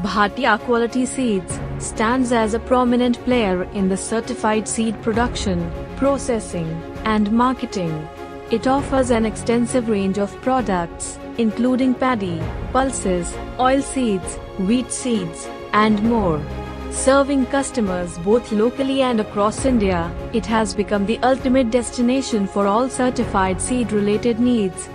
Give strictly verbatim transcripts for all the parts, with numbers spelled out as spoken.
Bhatia Quality Seeds stands as a prominent player in the certified seed production, processing, and marketing. It offers an extensive range of products, including paddy, pulses, oil seeds, wheat seeds, and more. Serving customers both locally and across India, it has become the ultimate destination for all certified seed-related needs.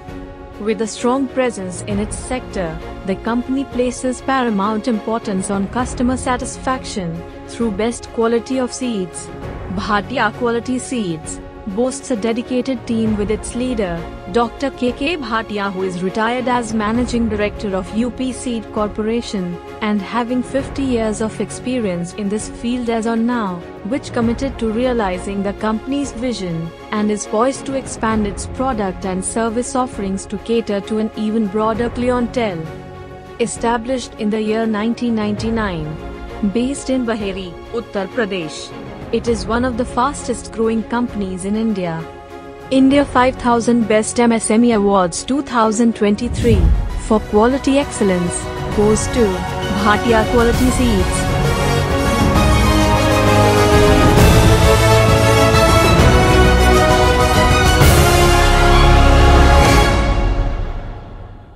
With a strong presence in its sector, the company places paramount importance on customer satisfaction through best quality of seeds. Bhatia Quality Seeds boasts a dedicated team with its leader, Doctor K. K. Bhatia, who is retired as Managing Director of U P Seed Corporation, and having fifty years of experience in this field as on now, which committed to realizing the company's vision, and is poised to expand its product and service offerings to cater to an even broader clientele. Established in the year nineteen ninety-nine, based in Baheri, Uttar Pradesh, it is one of the fastest growing companies in India. India five thousand Best M S M E Awards two thousand twenty-three for quality excellence goes to Bhatia Quality Seeds.